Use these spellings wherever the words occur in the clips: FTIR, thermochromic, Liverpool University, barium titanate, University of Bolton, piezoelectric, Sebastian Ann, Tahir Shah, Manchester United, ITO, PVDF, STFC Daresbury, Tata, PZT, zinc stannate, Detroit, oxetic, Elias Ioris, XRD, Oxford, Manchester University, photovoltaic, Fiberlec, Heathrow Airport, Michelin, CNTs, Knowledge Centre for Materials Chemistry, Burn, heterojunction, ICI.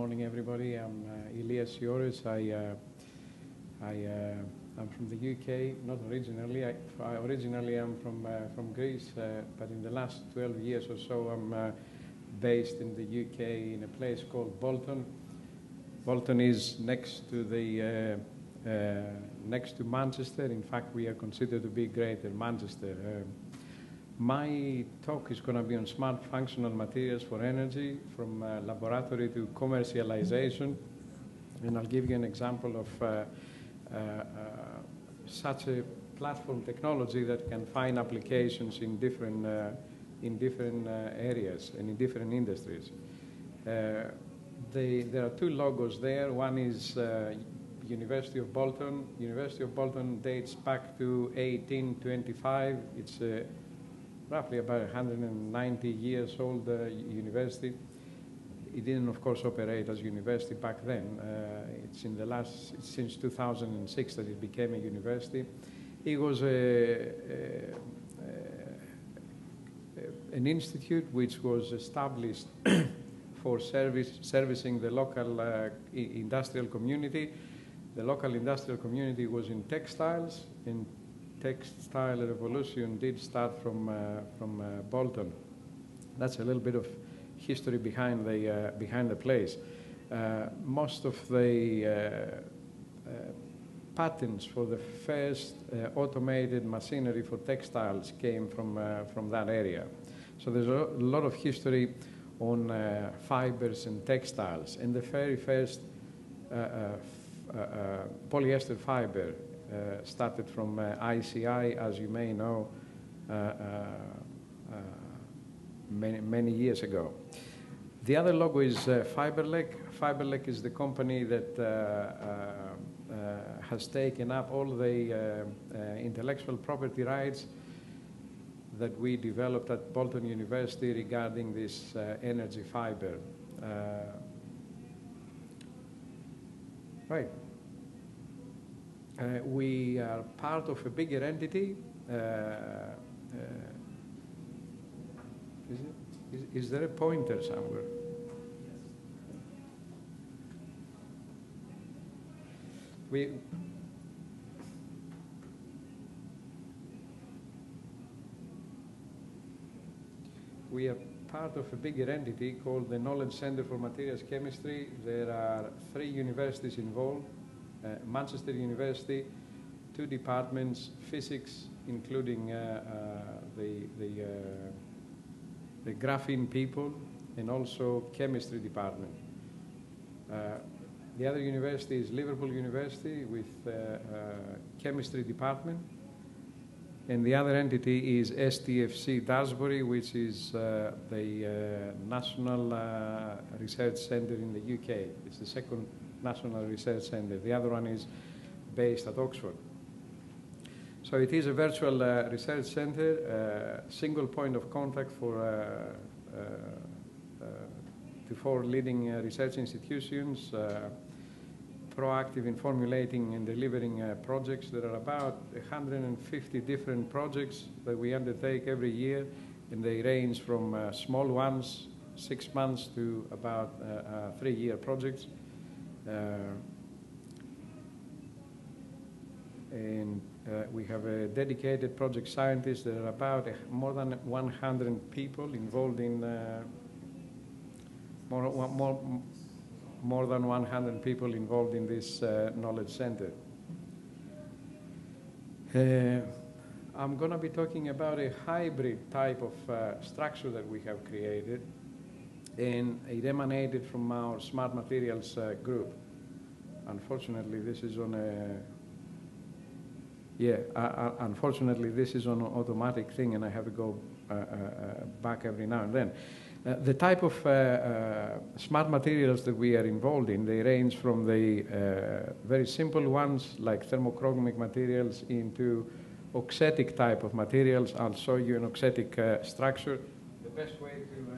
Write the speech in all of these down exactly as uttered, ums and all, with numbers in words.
morning, everybody. I'm uh, Elias Ioris. I, uh, I, uh, I'm from the U K, not originally. I, I originally I'm from, uh, from Greece, uh, but in the last twelve years or so, I'm uh, based in the U K in a place called Bolton. Bolton is next to, the, uh, uh, next to Manchester. In fact, we are considered to be Greater Manchester. Uh, My talk is going to be on smart functional materials for energy, from uh, laboratory to commercialization. And I'll give you an example of uh, uh, uh, such a platform technology that can find applications in different, uh, in different uh, areas and in different industries. Uh, they, there are two logos there. One is uh, University of Bolton. University of Bolton dates back to eighteen twenty-five. It's a roughly about one hundred ninety years old uh, university. It didn't, of course, operate as a university back then. Uh, it's in the last, since two thousand six that it became a university. It was a, a, a, an institute which was established for service, servicing the local uh, industrial community. The local industrial community was in textiles, in textile revolution did start from, uh, from uh, Bolton. That's a little bit of history behind the, uh, behind the place. Uh, most of the uh, uh, patents for the first uh, automated machinery for textiles came from, uh, from that area. So there's a lot of history on uh, fibers and textiles. And the very first uh, uh, uh, uh, polyester fiber Uh, started from uh, I C I, as you may know, uh, uh, uh, many, many years ago. The other logo is uh, Fiberlec. Fiberlec is the company that uh, uh, uh, has taken up all the uh, uh, intellectual property rights that we developed at Bolton University regarding this uh, energy fiber. Uh, right. Uh, we are part of a bigger entity. Uh, uh, is, it, is, is there a pointer somewhere? We, we are part of a bigger entity called the Knowledge Centre for Materials Chemistry. There are three universities involved. Uh, Manchester University, two departments, physics, including uh, uh, the, the, uh, the graphene people, and also chemistry department. Uh, the other university is Liverpool University with uh, uh, chemistry department. And the other entity is S T F C Daresbury, which is uh, the uh, National uh, Research Centre in the U K. It's the second National Research Centre. The other one is based at Oxford. So it is a virtual uh, research centre, uh, single point of contact for uh, uh, uh, the four leading uh, research institutions, uh, proactive in formulating and delivering uh, projects. There are about one hundred fifty different projects that we undertake every year, and they range from uh, small ones, six months, to about uh, uh, three-year projects. Uh, and uh, we have a dedicated project scientist. There are about uh, more than one hundred people involved in uh, more, one, more, more than one hundred people involved in this uh, knowledge center. Uh, I'm going to be talking about a hybrid type of uh, structure that we have created, and it emanated from our smart materials uh, group. Unfortunately, this is on a, yeah, uh, uh, unfortunately, this is on an automatic thing, and I have to go uh, uh, back every now and then. Uh, the type of uh, uh, smart materials that we are involved in, they range from the uh, very simple ones, like thermochromic materials, into oxetic type of materials. I'll show you an oxetic uh, structure. The best way to uh,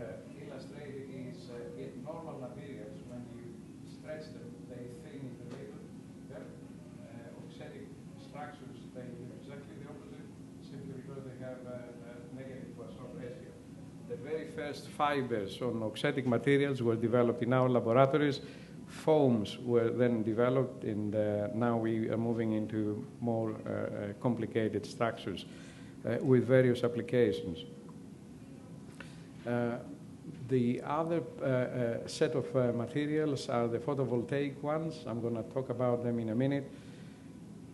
first fibers on oxetic materials were developed in our laboratories. Foams were then developed, and uh, now we are moving into more uh, complicated structures uh, with various applications. Uh, the other uh, uh, set of uh, materials are the photovoltaic ones. I'm going to talk about them in a minute.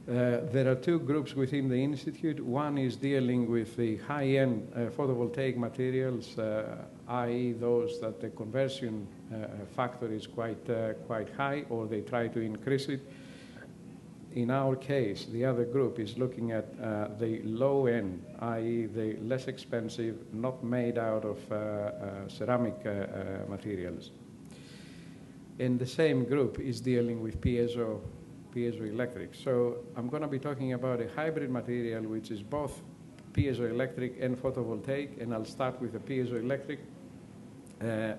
Uh, there are two groups within the Institute. One is dealing with the high-end uh, photovoltaic materials, uh, that is those that the conversion uh, factor is quite, uh, quite high, or they try to increase it. In our case, the other group is looking at uh, the low-end, that is the less expensive, not made out of uh, uh, ceramic uh, uh, materials. And the same group is dealing with piezo piezoelectric. So I'm going to be talking about a hybrid material which is both piezoelectric and photovoltaic, and I'll start with the piezoelectric. Uh,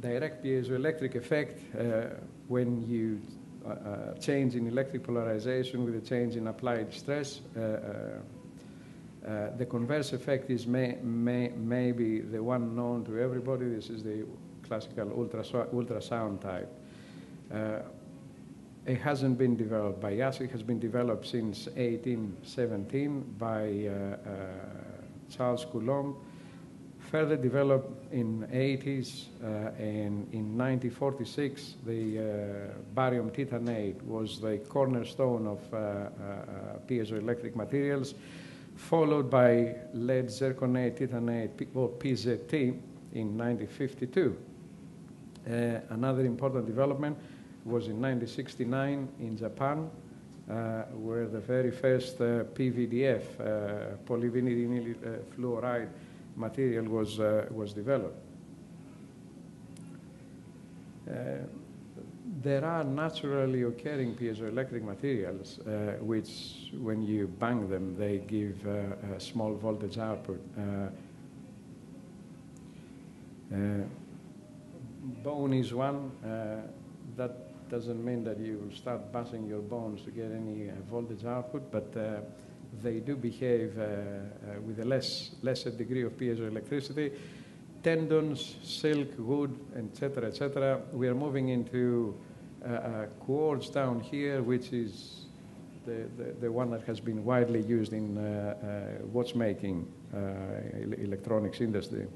direct piezoelectric effect, uh, when you uh, change in electric polarization with a change in applied stress, uh, uh, the converse effect is may, may, maybe the one known to everybody. This is the classical ultrasound type. Uh, It hasn't been developed by us. It has been developed since eighteen seventeen by uh, uh, Charles Coulomb, further developed in the eighties, uh, and in nineteen forty-six, the uh, barium titanate was the cornerstone of uh, uh, piezoelectric materials, followed by lead zirconate titanate, or P Z T, in nineteen fifty-two. Uh, another important development was in nineteen sixty-nine in Japan, uh, where the very first uh, P V D F, uh, polyvinyl uh, fluoride material, was uh, was developed. Uh, there are naturally occurring piezoelectric materials, uh, which, when you bang them, they give uh, a small voltage output. Uh, uh, bone is one. Uh, that doesn't mean that you will start bashing your bones to get any uh, voltage output, but uh, they do behave uh, uh, with a less, lesser degree of piezoelectricity. Tendons, silk, wood, et cetera, et cetera. We are moving into uh, uh, quartz down here, which is the, the, the one that has been widely used in uh, uh, watchmaking, uh, electronics industry.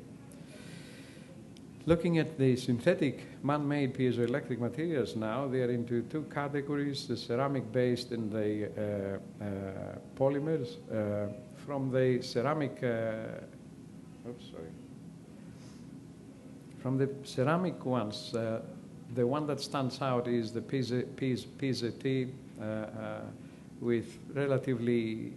Looking at the synthetic man-made piezoelectric materials now, they are into two categories, the ceramic-based and the uh, uh, polymers. Uh, from the ceramic, uh, oops, sorry. From the ceramic ones, uh, the one that stands out is the P Z T, uh, uh, with relatively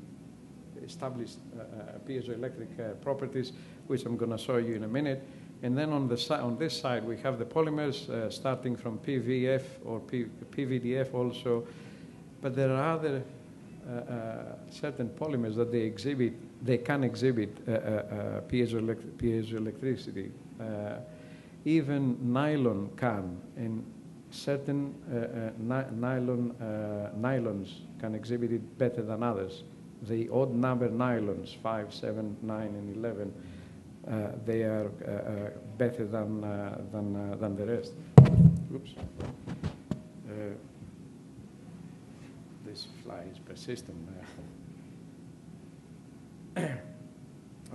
established uh, piezoelectric uh, properties, which I'm going to show you in a minute. And then on, the on this side, we have the polymers, uh, starting from P V F or P V D F also. But there are other uh, uh, certain polymers that they exhibit, they can exhibit uh, uh, piezoelect piezoelectricity. Uh, even nylon can, and certain uh, uh, ni nylon, uh, nylons can exhibit it better than others. The odd number nylons, five, seven, nine, and eleven, Uh, they are uh, uh, better than uh, than uh, than the rest. Oops. Uh, this fly is persistent.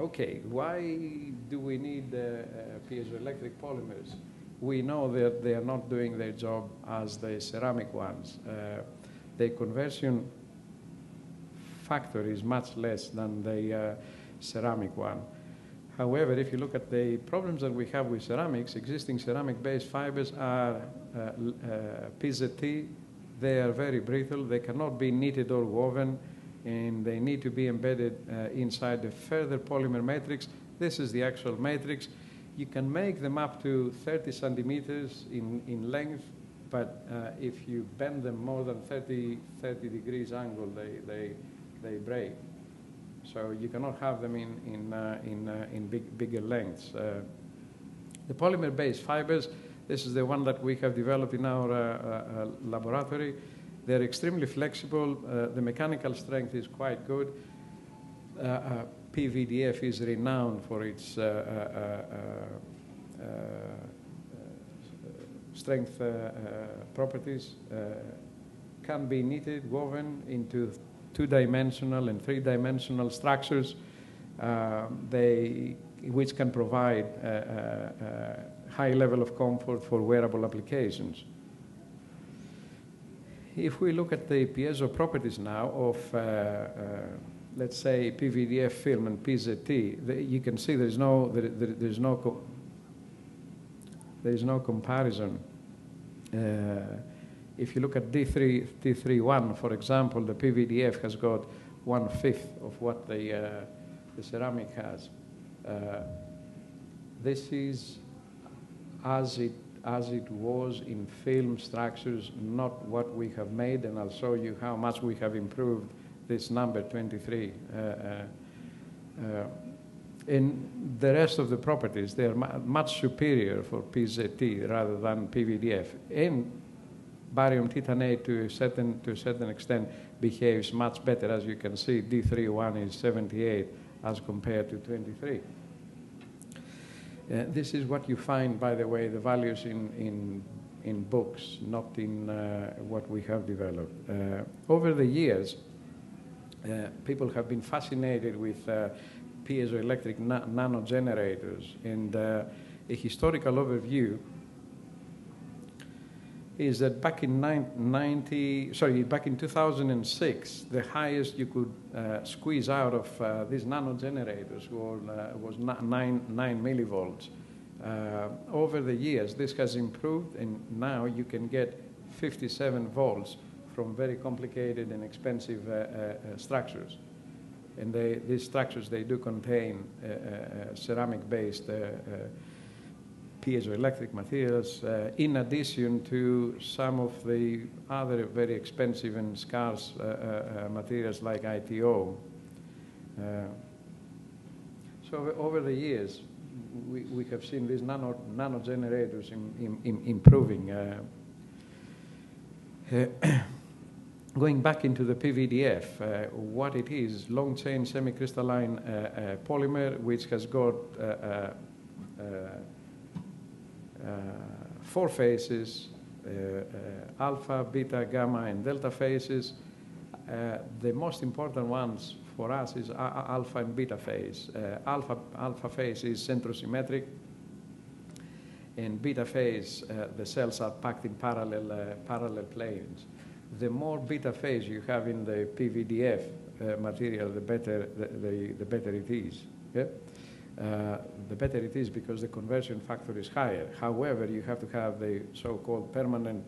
Okay, why do we need uh, uh, piezoelectric polymers? We know that they are not doing their job as the ceramic ones. Uh, the conversion factor is much less than the uh, ceramic one. However, if you look at the problems that we have with ceramics, existing ceramic-based fibers are uh, uh, P Z T. They are very brittle. They cannot be knitted or woven, and they need to be embedded uh, inside a further polymer matrix. This is the actual matrix. You can make them up to thirty centimeters in, in length, but uh, if you bend them more than thirty degrees angle, they, they, they break. So you cannot have them in, in, uh, in, uh, in big, bigger lengths. Uh, the polymer-based fibers, this is the one that we have developed in our uh, uh, laboratory. They're extremely flexible. Uh, the mechanical strength is quite good. Uh, uh, P V D F is renowned for its uh, uh, uh, uh, strength uh, uh, properties, uh, can be knitted, woven into two-dimensional and three-dimensional structures, uh, they, which can provide a, a, a high level of comfort for wearable applications. If we look at the piezo properties now of, uh, uh, let's say, P V D F film and P Z T, the, you can see there's no, there, there, there's no co there's no comparison. Uh, if you look at D three, D three one, for example, the P V D F has got one-fifth of what the, uh, the ceramic has. Uh, this is as it, as it was in film structures, not what we have made, and I'll show you how much we have improved this number, twenty-three. Uh, uh, uh, in the rest of the properties, they are mu much superior for P Z T rather than P V D F. And barium titanate, to a certain, to a certain extent, behaves much better. As you can see, D three one is seventy-eight as compared to twenty-three. Uh, this is what you find, by the way, the values in, in, in books, not in uh, what we have developed. Uh, over the years, uh, people have been fascinated with uh, piezoelectric na nanogenerators, and uh, a historical overview is that back in ninety, sorry, back in two thousand six, the highest you could uh, squeeze out of uh, these nanogenerators were, uh, was nine, nine millivolts. Uh, over the years, this has improved, and now you can get fifty-seven volts from very complicated and expensive uh, uh, structures. And they, these structures, they do contain uh, uh, ceramic-based uh, uh, piezoelectric materials, uh, in addition to some of the other very expensive and scarce uh, uh, materials like I T O. Uh, so over the years, we, we have seen these nano, nano generators im, im, improving. Uh, uh, going back into the P V D F, uh, what it is, long-chain semicrystalline uh, uh, polymer, which has got uh, uh, uh, Uh, four phases, uh, uh, alpha, beta, gamma, and delta phases. Uh, the most important ones for us is alpha and beta phase. Uh, alpha, alpha phase is centrosymmetric, and beta phase, uh, the cells are packed in parallel, uh, parallel planes. The more beta phase you have in the P V D F uh, material, the better, the, the, the better it is. Yeah? Uh, the better it is because the conversion factor is higher. However, you have to have the so-called permanent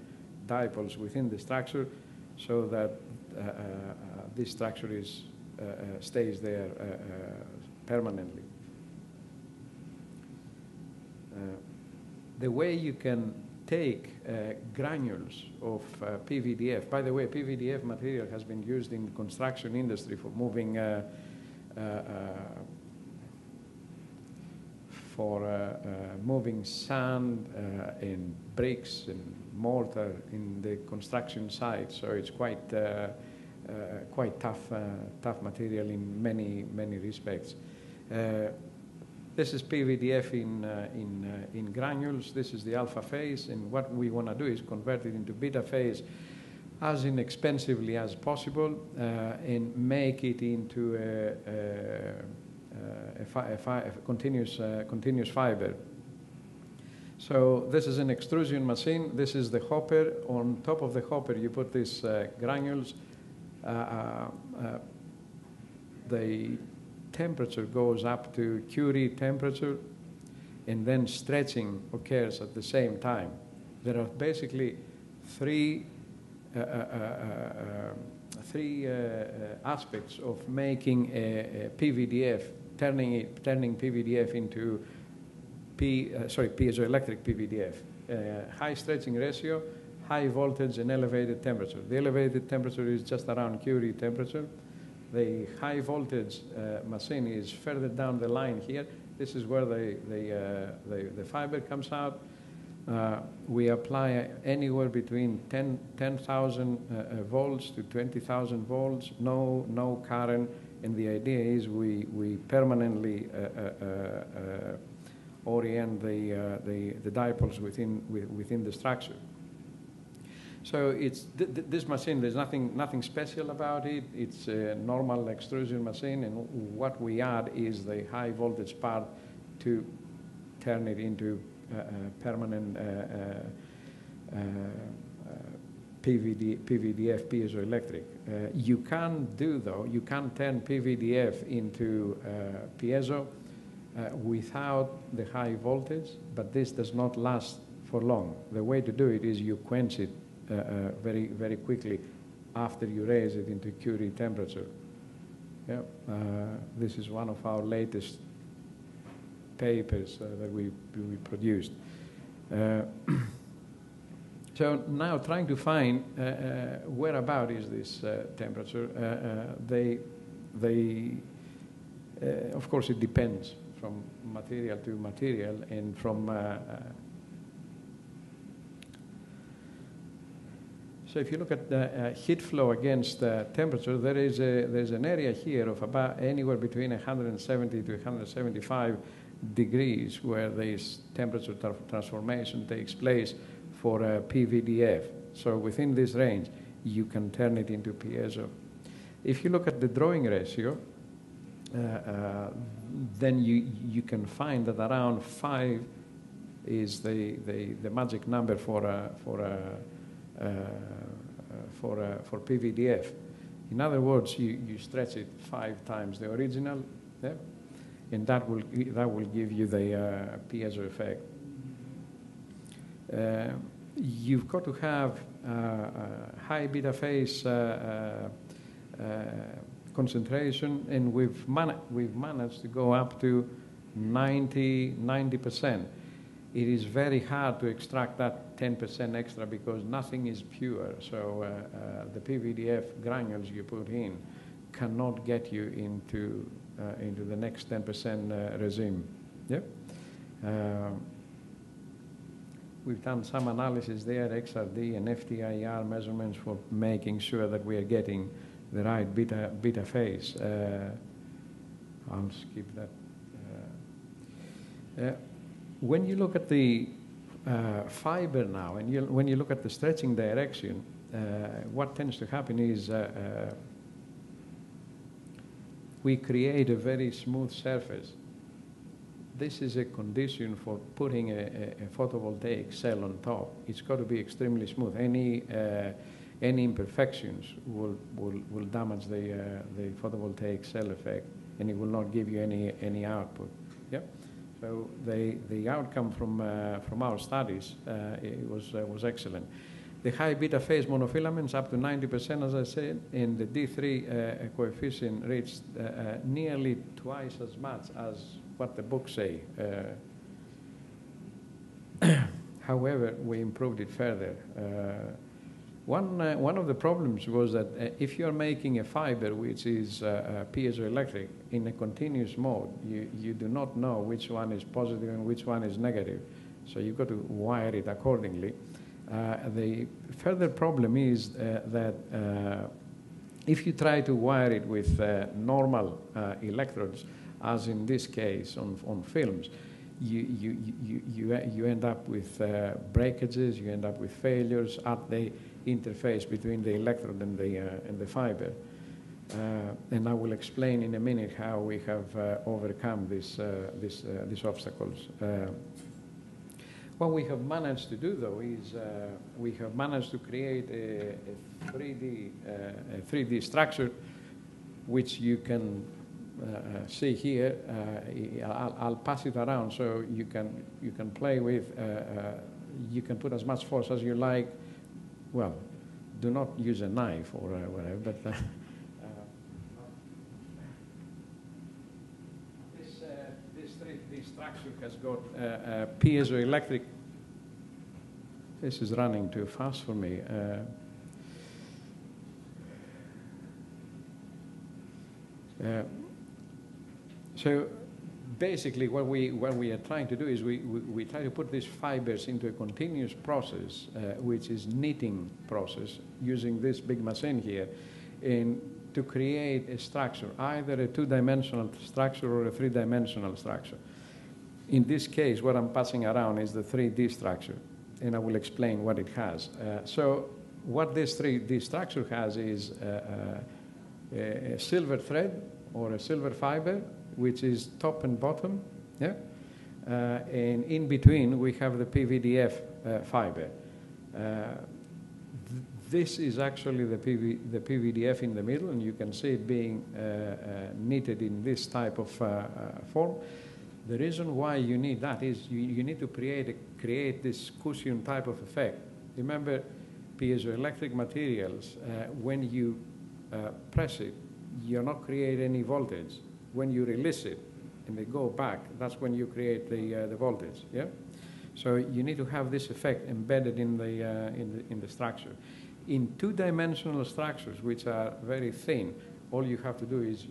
dipoles within the structure so that uh, uh, this structure is, uh, uh, stays there uh, uh, permanently. Uh, the way you can take uh, granules of uh, P V D F, by the way, P V D F material has been used in the construction industry for moving uh, uh, uh, for uh, uh, moving sand uh, and bricks and mortar in the construction site, so it's quite uh, uh, quite tough uh, tough material in many many respects. Uh, this is P V D F in uh, in uh, in granules. This is the alpha phase, and what we want to do is convert it into beta phase as inexpensively as possible uh, and make it into a, a Uh, a, fi a, fi a continuous, uh, continuous fiber. So this is an extrusion machine. This is the hopper. On top of the hopper, you put these uh, granules. Uh, uh, the temperature goes up to Curie temperature, and then stretching occurs at the same time. There are basically three uh, uh, uh, three uh, aspects of making a, a P V D F. Turning it, turning P V D F into P, uh, sorry, piezoelectric P V D F. Uh, high stretching ratio, high voltage, and elevated temperature. The elevated temperature is just around Curie temperature. The high voltage uh, machine is further down the line here. This is where the the uh, the, the fiber comes out. Uh, we apply anywhere between ten thousand uh, volts to twenty thousand volts. No no current. And the idea is we, we permanently uh, uh, uh, orient the, uh, the, the dipoles within, within the structure. So it's th th this machine, there's nothing, nothing special about it. It's a normal extrusion machine, and what we add is the high voltage part to turn it into uh, uh, permanent uh, uh, uh, P V D F piezoelectric. Uh, you can do, though, you can turn P V D F into uh, piezo uh, without the high voltage, but this does not last for long. The way to do it is you quench it uh, uh, very, very quickly after you raise it into Curie temperature. Yeah. Uh, this is one of our latest papers uh, that we, we produced. Uh, So now trying to find uh, uh, whereabout is this uh, temperature, uh, uh, they, they uh, of course it depends from material to material and from, uh, uh, so if you look at the uh, heat flow against uh, temperature, there is a, there's an area here of about anywhere between one hundred seventy to one hundred seventy-five degrees where this temperature tra transformation takes place for a P V D F. So within this range, you can turn it into piezo. If you look at the drawing ratio, uh, uh, then you, you can find that around five is the, the, the magic number for, uh, for, uh, uh, for, uh, for P V D F. In other words, you, you stretch it five times the original, yeah? And that will, that will give you the uh, piezo effect. Uh, you've got to have uh, uh, high beta phase uh, uh, uh, concentration, and we've, man we've managed to go up to ninety percent. It is very hard to extract that ten percent extra because nothing is pure. So uh, uh, the P V D F granules you put in cannot get you into, uh, into the next ten percent uh, regime. Yep. Uh, We've done some analysis there, X R D and F T I R measurements for making sure that we are getting the right beta, beta phase. Uh, I'll skip that. Uh, uh, when you look at the uh, fiber now, and you, when you look at the stretching direction, uh, what tends to happen is uh, uh, we create a very smooth surface. This is a condition for putting a, a photovoltaic cell on top. It's got to be extremely smooth. Any uh, any imperfections will will, will damage the uh, the photovoltaic cell effect, and it will not give you any any output. Yeah. So the the outcome from uh, from our studies uh, it was uh, was excellent. The high beta phase monofilaments up to ninety percent, as I said, and the D three uh, coefficient reached uh, uh, nearly twice as much as what the books say. Uh, however, we improved it further. Uh, one, uh, one of the problems was that uh, if you're making a fiber which is uh, uh, piezoelectric in a continuous mode, you, you do not know which one is positive and which one is negative. So you've got to wire it accordingly. Uh, the further problem is uh, that uh, if you try to wire it with uh, normal uh, electrodes, as in this case on, on films, you, you, you, you, you end up with uh, breakages, you end up with failures at the interface between the electrode and the, uh, and the fiber. Uh, and I will explain in a minute how we have uh, overcome this, uh, this, uh, these obstacles. Uh, What we have managed to do, though, is uh, we have managed to create a, a, three D, uh, a three D structure, which you can uh, see here. Uh, I'll, I'll pass it around so you can you can play with. Uh, uh, you can put as much force as you like. Well, do not use a knife or uh, whatever, but. Uh, This structure has got uh, uh, piezoelectric. This is running too fast for me. Uh, uh, so basically what we, what we are trying to do is we, we, we try to put these fibers into a continuous process, uh, which is knitting process, using this big machine here. And to create a structure, either a two-dimensional structure or a three-dimensional structure. In this case, what I'm passing around is the three D structure, and I will explain what it has. Uh, so what this three D structure has is uh, uh, a silver thread or a silver fiber, which is top and bottom, yeah? Uh, and in between, we have the P V D F uh, fiber. Uh, th this is actually the, P V the P V D F in the middle, and you can see it being uh, uh, knitted in this type of uh, uh, form. The reason why you need that is you, you need to create, a, create this cushion type of effect. Remember, piezoelectric materials, uh, when you uh, press it, you're not creating any voltage. When you release it and they go back, that's when you create the, uh, the voltage, yeah? So you need to have this effect embedded in the, uh, in the, in the structure. In two-dimensional structures, which are very thin, all you have to do is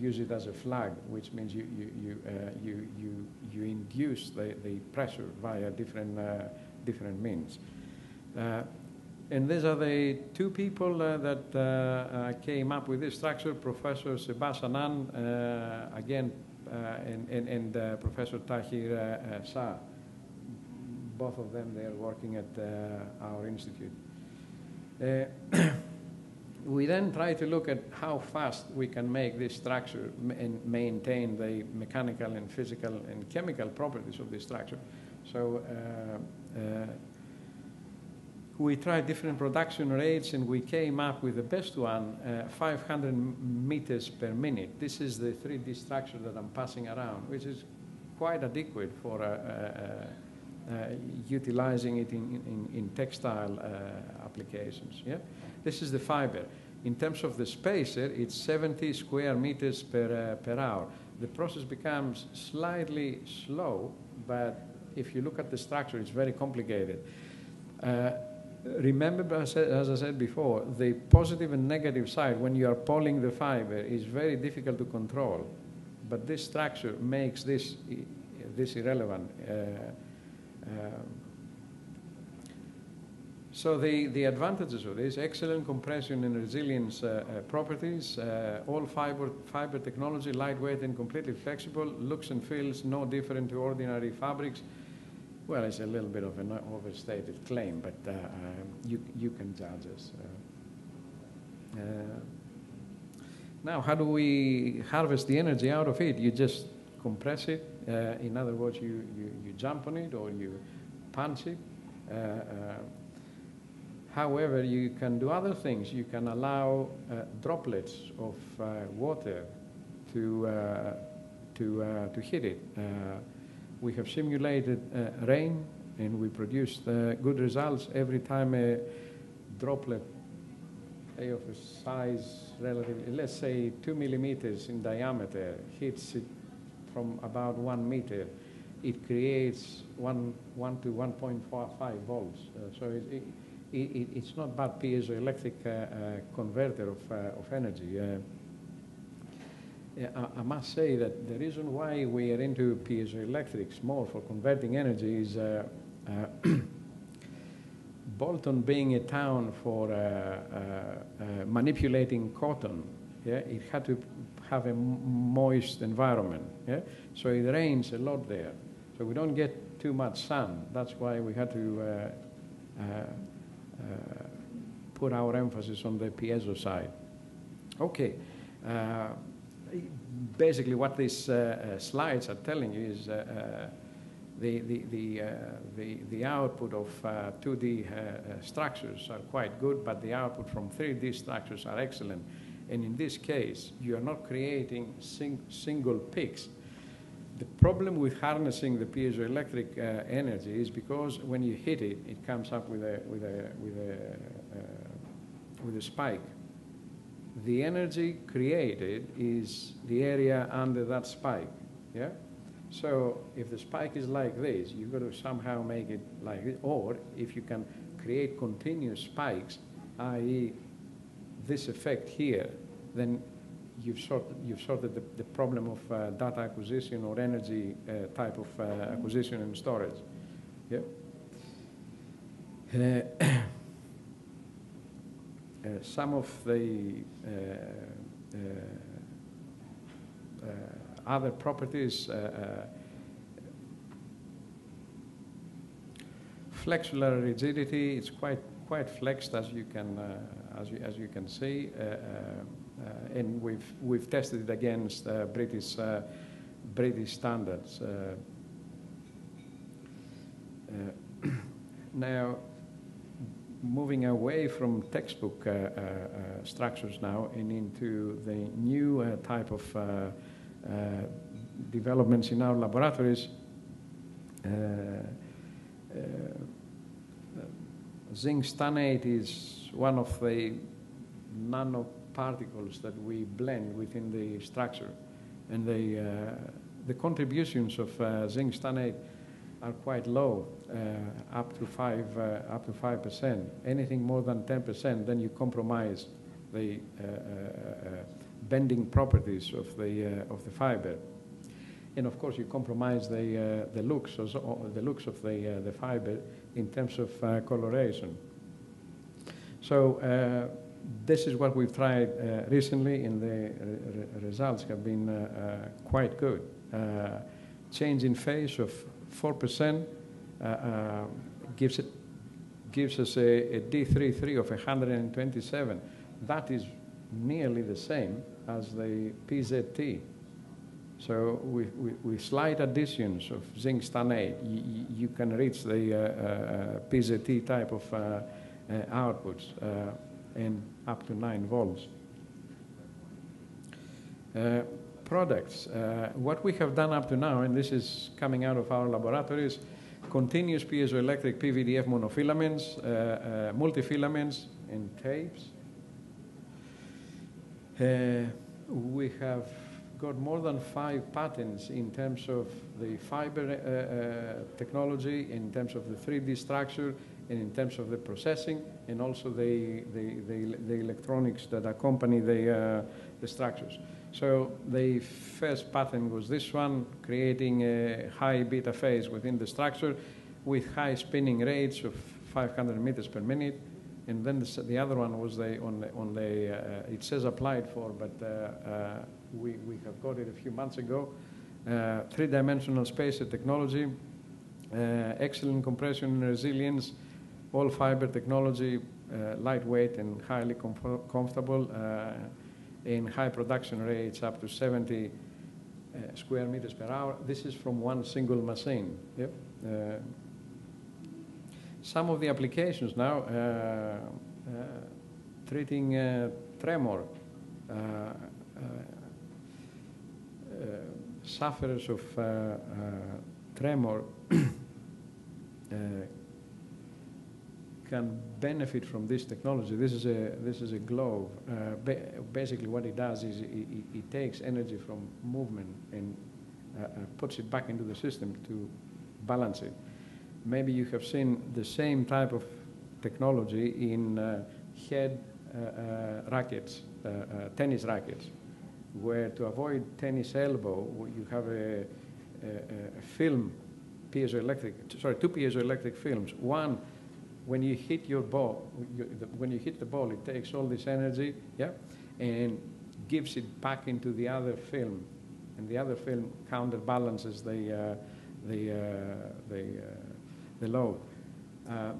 use it as a flag, which means you, you, you, uh, you, you, you induce the, the pressure via different, uh, different means. Uh, and these are the two people uh, that uh, uh, came up with this structure, Professor Sebastian Ann, uh, again, uh, and, and, and uh, Professor Tahir uh, Shah. Both of them, they are working at uh, our institute. Uh, we then try to look at how fast we can make this structure and maintain the mechanical and physical and chemical properties of this structure. So uh, uh, we tried different production rates, and we came up with the best one, uh, five hundred meters per minute. This is the three D structure that I'm passing around, which is quite adequate for uh, uh, uh, utilizing it in, in, in textile uh, applications. Yeah? This is the fiber. In terms of the spacer, it's seventy square meters per, uh, per hour. The process becomes slightly slow, but if you look at the structure, it's very complicated. Uh, Remember, as I said before, the positive and negative side when you are pulling the fiber is very difficult to control, but this structure makes this, this irrelevant. Uh, uh, so the, the advantages of this, excellent compression and resilience uh, uh, properties, uh, all fiber, fiber technology, lightweight and completely flexible, looks and feels no different to ordinary fabrics. Well, it's a little bit of an overstated claim, but uh, you, you can judge us. Uh, uh, now, how do we harvest the energy out of it? You just compress it. Uh, in other words, you, you, you jump on it or you punch it. Uh, uh, however, you can do other things. You can allow uh, droplets of uh, water to, uh, to, uh, to hit it. Uh, We have simulated uh, rain, and we produced uh, good results every time a droplet of a size relatively, let's say two millimeters in diameter, hits it from about one meter. It creates one, one to one point four five volts. Uh, so it, it, it, it's not bad piezoelectric uh, uh, converter of, uh, of energy. Uh, I must say that the reason why we are into piezoelectrics more for converting energy is uh, uh, Bolton being a town for uh, uh, uh, manipulating cotton, yeah, it had to have a moist environment, yeah? So it rains a lot there. So we don't get too much sun. That's why we had to uh, uh, uh, put our emphasis on the piezo side. Okay. Uh, Basically, what these uh, uh, slides are telling you is uh, uh, the, the, the, uh, the, the output of uh, two D uh, uh, structures are quite good, but the output from three D structures are excellent. And in this case, you are not creating sing single peaks. The problem with harnessing the piezoelectric uh, energy is because when you hit it, it comes up with a, with a, with a, uh, with a spike. The energy created is the area under that spike, yeah? So if the spike is like this, you've got to somehow make it like this, or if you can create continuous spikes, that is this effect here, then you've, sort, you've sorted the, the problem of uh, data acquisition or energy uh, type of uh, acquisition and storage, yeah? Uh, uh, some of the uh, uh, uh, other properties, uh, uh, flexular rigidity. It's quite quite flexed, as you can uh, as you as you can see, uh, uh, uh, and we've we've tested it against uh, British uh, British standards. Uh, uh, now, moving away from textbook uh, uh, structures now and into the new uh, type of uh, uh, developments in our laboratories. Uh, uh, Zinc stannate is one of the nanoparticles that we blend within the structure, and the, uh, the contributions of uh, zinc stannate are quite low, uh, up to five, uh, up to five percent. Anything more than ten percent, then you compromise the uh, uh, uh, bending properties of the uh, of the fiber, and of course you compromise the uh, the looks or the looks of the uh, the fiber in terms of uh, coloration. So uh, this is what we've tried uh, recently, and the re results have been uh, uh, quite good. Uh, change in phase of four percent uh, uh, gives, it, gives us a, a D thirty-three of one hundred twenty-seven. That is nearly the same as the P Z T. So with, with, with slight additions of zinc stannate, you, you can reach the uh, uh, P Z T type of uh, uh, outputs, uh, and up to nine volts. Uh, products. Uh, what we have done up to now, and this is coming out of our laboratories, continuous piezoelectric P V D F monofilaments, uh, uh, multifilaments, and tapes. Uh, we have got more than five patents in terms of the fiber uh, uh, technology, in terms of the three D structure, and in terms of the processing, and also the, the, the, the electronics that accompany the, uh, the structures. So the first patent was this one, creating a high beta phase within the structure with high spinning rates of five hundred meters per minute. And then the, the other one was the, on the, on the uh, it says applied for, but uh, uh, we, we have got it a few months ago, uh, three-dimensional spacer technology, uh, excellent compression and resilience, all fiber technology, uh, lightweight and highly comfor comfortable. Uh, in high production rates up to seventy uh, square meters per hour. This is from one single machine. Yep. Uh, some of the applications now, uh, uh, treating uh, tremor, uh, uh, uh, sufferers of uh, uh, tremor uh, can benefit from this technology. This is a this is a glove. Uh, ba basically, what it does is it, it, it takes energy from movement and uh, uh, puts it back into the system to balance it. Maybe you have seen the same type of technology in uh, head uh, uh, rackets, uh, uh, tennis rackets, where to avoid tennis elbow, you have a, a, a film, piezoelectric. Sorry, two piezoelectric films. One. When you hit your ball, you, the, when you hit the ball, it takes all this energy, yeah, and gives it back into the other film, and the other film counterbalances the uh, the uh, the, uh, the load. Uh,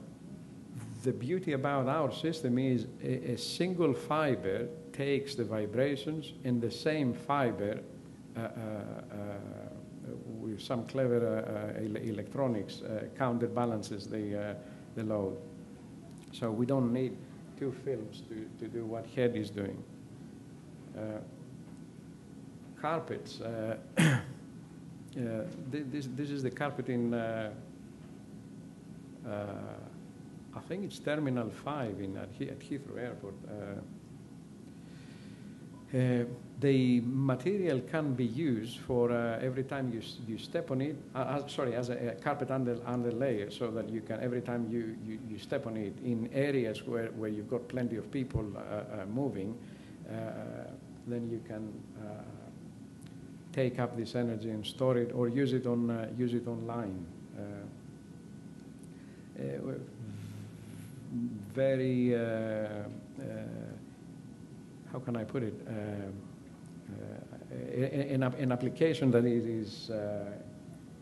the beauty about our system is a, a single fiber takes the vibrations, and the same fiber, uh, uh, uh, with some clever uh, uh, electronics, uh, counterbalances the. Uh, the load. So we don't need two films to, to do what head is doing. Uh, carpets. Uh, uh, this, this is the carpet in, uh, uh, I think it's Terminal five in, at, at Heathrow Airport. Uh, uh, the material can be used for uh, every time you, you step on it, uh, sorry, as a, a carpet under, under layer, so that you can, every time you, you, you step on it in areas where, where you've got plenty of people uh, uh, moving, uh, then you can uh, take up this energy and store it or use it, on, uh, use it online. Uh, uh, very, uh, uh, how can I put it, uh, uh, an, an application that is, uh,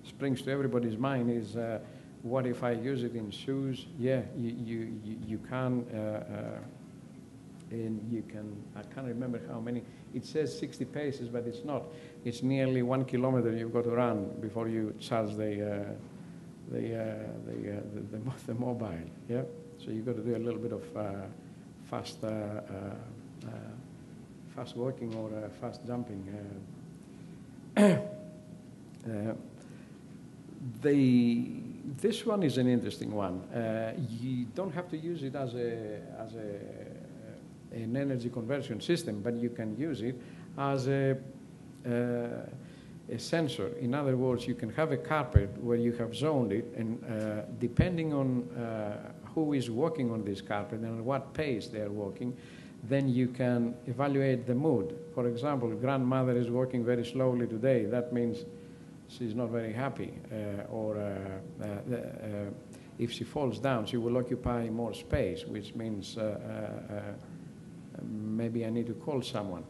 springs to everybody's mind is, uh, what if I use it in shoes? Yeah, you, you, you, you can, uh, uh, and you can, I can't remember how many, it says sixty paces, but it's not. It's nearly one kilometer you've got to run before you charge the, uh, the, uh, the, uh, the, the, the mobile, yeah? So you've got to do a little bit of uh, fast, uh, uh, fast walking or uh, fast jumping. Uh, uh, the, this one is an interesting one. Uh, you don't have to use it as a, as a, an energy conversion system, but you can use it as a, uh, a sensor. In other words, you can have a carpet where you have zoned it, and uh, depending on uh, who is walking on this carpet and at what pace they are walking, then you can evaluate the mood. For example, if grandmother is walking very slowly today, that means she's not very happy, uh, or uh, uh, uh, if she falls down, she will occupy more space, which means uh, uh, uh, maybe I need to call someone.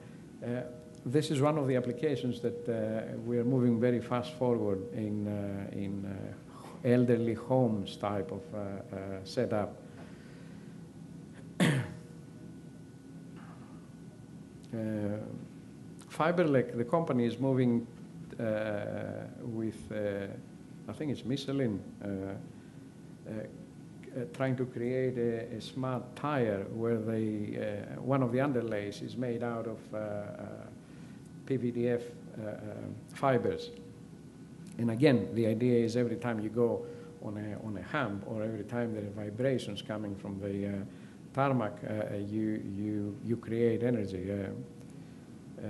Uh, this is one of the applications that uh, we are moving very fast forward in, uh, in uh, elderly homes type of uh, uh, setup. uh, Fiberlec, the company, is moving uh, with, uh, I think it's Michelin, uh, uh, Uh, trying to create a, a smart tire where they, uh, one of the underlays is made out of uh, uh, P V D F uh, uh, fibers. And again, the idea is every time you go on a, on a hump, or every time there are vibrations coming from the uh, tarmac, uh, you, you, you create energy. Uh, uh,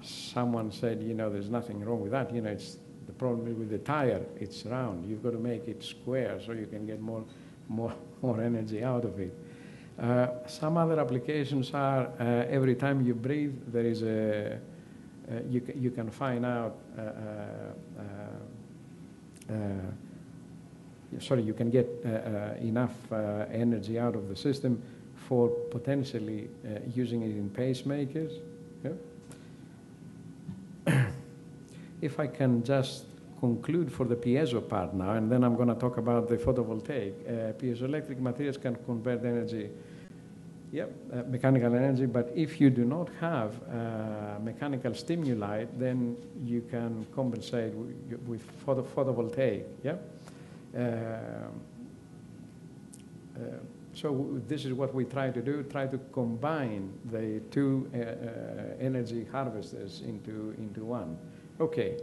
someone said, you know, there's nothing wrong with that. You know, it's, the problem is with the tire, it's round. You've got to make it square so you can get more More, more energy out of it. Uh, some other applications are uh, every time you breathe, there is a uh, you ca you can find out. Uh, uh, uh, sorry, you can get uh, uh, enough uh, energy out of the system for potentially uh, using it in pacemakers. Yeah. If I can just conclude for the piezo part now, and then I'm going to talk about the photovoltaic. Uh, piezoelectric materials can convert energy, yep, uh, mechanical energy, but if you do not have uh, mechanical stimuli, then you can compensate with photo photovoltaic. Yep. Uh, uh, so this is what we try to do, try to combine the two uh, uh, energy harvesters into, into one. Okay.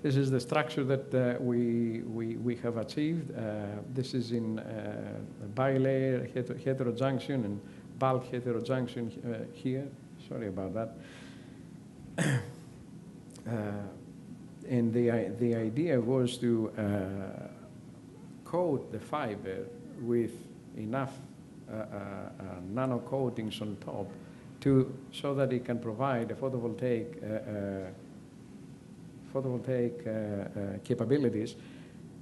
This is the structure that uh, we, we, we have achieved. Uh, this is in uh, bilayer heter heterojunction and bulk heterojunction uh, here. Sorry about that. uh, and the, uh, the idea was to uh, coat the fiber with enough uh, uh, nano coatings on top to, so that it can provide a photovoltaic uh, uh, photovoltaic uh, uh, capabilities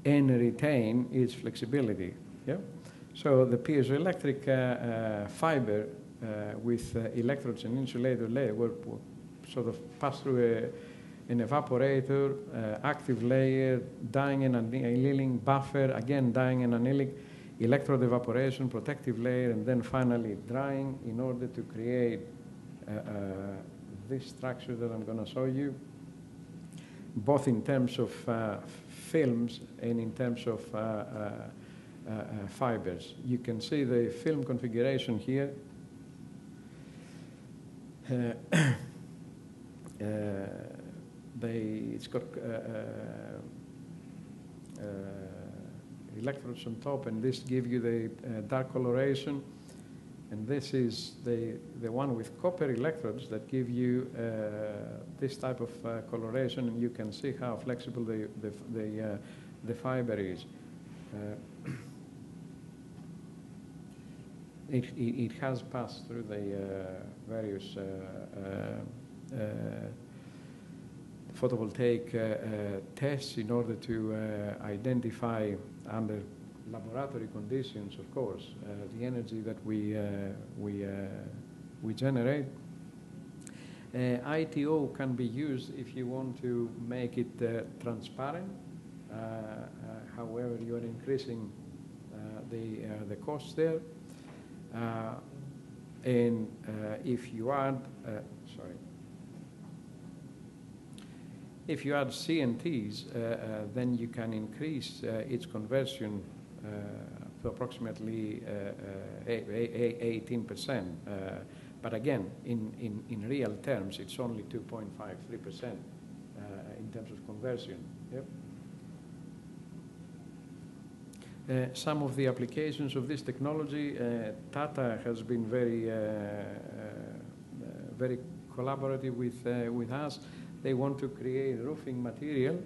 and retain its flexibility. Yeah? So the piezoelectric uh, uh, fiber uh, with uh, electrodes and insulator layer were, were sort of passed through a, an evaporator, uh, active layer, dyeing and annealing, buffer, again dyeing and annealing, electrode evaporation, protective layer, and then finally drying in order to create uh, uh, this structure that I'm going to show you, both in terms of uh, films and in terms of uh, uh, uh, fibers. You can see the film configuration here. Uh, uh, they, it's got uh, uh, electrodes on top, and this gives you the uh, dark coloration. And this is the, the one with copper electrodes that give you uh, this type of uh, coloration, and you can see how flexible the, the, the, uh, the fiber is. Uh, it, it, it has passed through the uh, various uh, uh, uh, photovoltaic uh, uh, tests in order to uh, identify under laboratory conditions, of course, uh, the energy that we, uh, we, uh, we generate. Uh, I T O can be used if you want to make it uh, transparent. Uh, uh, however, you are increasing uh, the, uh, the cost there. Uh, and uh, if you add, uh, sorry, if you add C N Ts, uh, uh, then you can increase uh, its conversion uh, to approximately eighteen percent. Uh, uh, But again, in, in, in real terms, it's only two point five three percent uh, in terms of conversion. Yep. Uh, some of the applications of this technology, uh, Tata has been very, uh, uh, very collaborative with, uh, with us. They want to create roofing material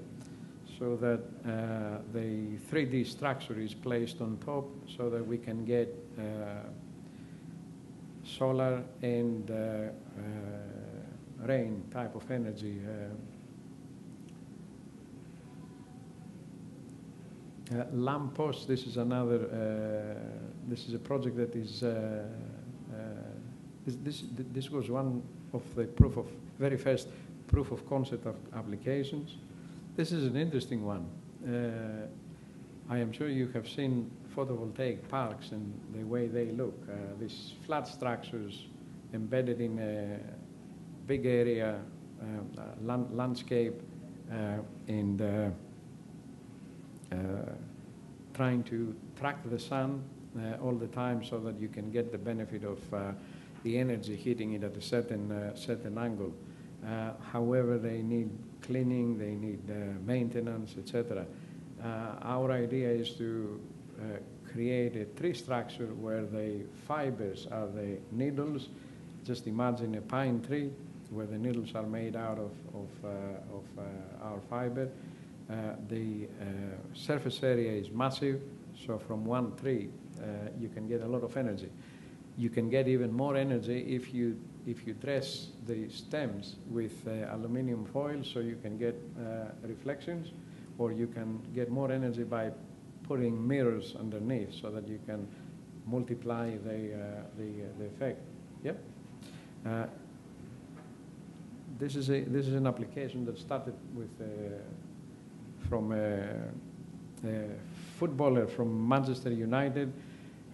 so that uh, the three D structure is placed on top so that we can get uh, solar and uh, uh, rain type of energy. Uh, uh, lamp posts, this is another, uh, this is a project that is, uh, uh, this, this, this was one of the proof of, very first proof of concept of applications. This is an interesting one. Uh, I am sure you have seen photovoltaic parks and the way they look. Uh, these flat structures embedded in a big area, uh, land landscape, uh, and uh, uh, trying to track the sun uh, all the time so that you can get the benefit of uh, the energy hitting it at a certain, uh, certain angle. Uh, however, they need cleaning, they need uh, maintenance, et cetera. Uh, our idea is to uh, create a tree structure where the fibers are the needles. Just imagine a pine tree where the needles are made out of, of, uh, of uh, our fiber. Uh, the uh, surface area is massive, so from one tree uh, you can get a lot of energy. You can get even more energy if you, if you dress the stems with uh, aluminium foil, so you can get uh, reflections. Or you can get more energy by putting mirrors underneath so that you can multiply the, uh, the, uh, the effect. Yep. Uh, this, is a, this is an application that started with, uh, from a, a footballer from Manchester United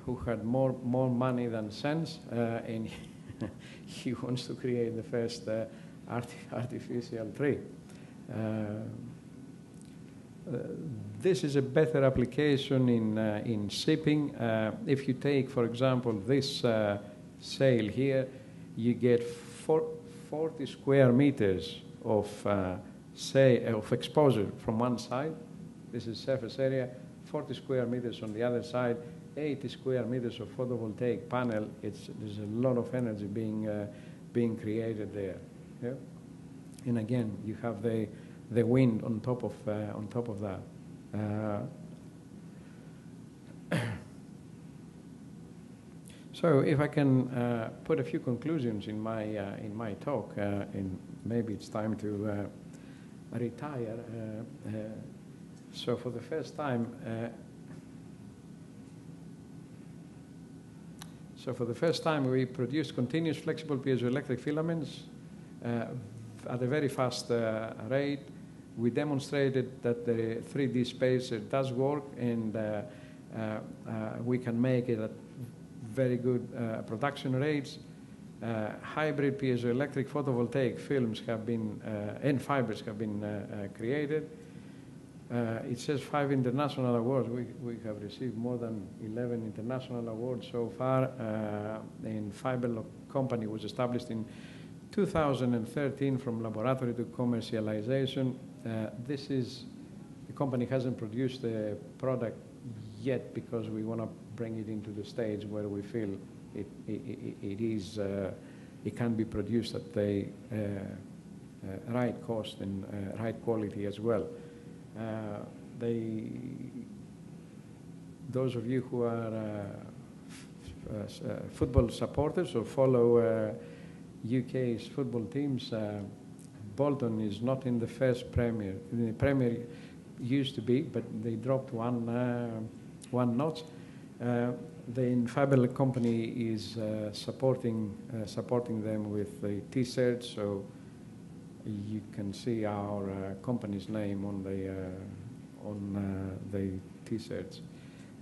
who had more, more money than sense, uh, and he wants to create the first uh, arti artificial tree. Uh, Uh, this is a better application in, uh, in shipping. Uh, if you take, for example, this uh, sail here, you get forty square meters of, uh, say, of exposure from one side. This is surface area, forty square meters on the other side, eighty square meters of photovoltaic panel. It's, there's a lot of energy being, uh, being created there. Yeah? And again, you have the the wind on top of, uh, on top of that. Uh, so if I can uh, put a few conclusions in my, uh, in my talk, uh, and maybe it's time to uh, retire. Uh, uh, so for the first time, uh, so for the first time we produced continuous flexible piezoelectric filaments uh, at a very fast uh, rate. We demonstrated that the three D spacer does work, and uh, uh, uh, we can make it at very good uh, production rates. Uh, hybrid piezoelectric photovoltaic films have been, uh, and fibers have been uh, uh, created. Uh, it says five international awards. We, we have received more than eleven international awards so far, uh, and Fiberlec company was established in two thousand thirteen from laboratory to commercialization. Uh, this is, the company hasn't produced the product yet because we want to bring it into the stage where we feel it, it, it, it is, uh, it can be produced at the uh, uh, right cost and uh, right quality as well. Uh, they, those of you who are uh, f uh, football supporters or follow uh, U K's football teams, uh, Bolton is not in the first Premier. The Premier used to be, but they dropped one uh, one notch. Uh, the Fiberlec company is uh, supporting uh, supporting them with the T-shirt, so you can see our uh, company's name on the uh, on uh, the T-shirts.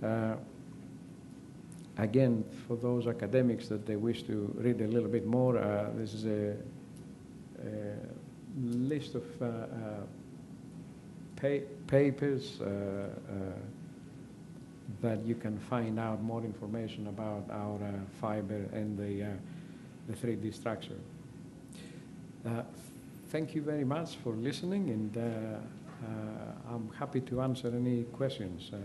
Uh, again, for those academics that they wish to read a little bit more, uh, this is a, a list of uh, uh, pa papers. Uh, uh, that you can find out more information about our uh, fiber and the, uh, the three D structure. Uh, thank you very much for listening, and uh, uh, I'm happy to answer any questions. Uh,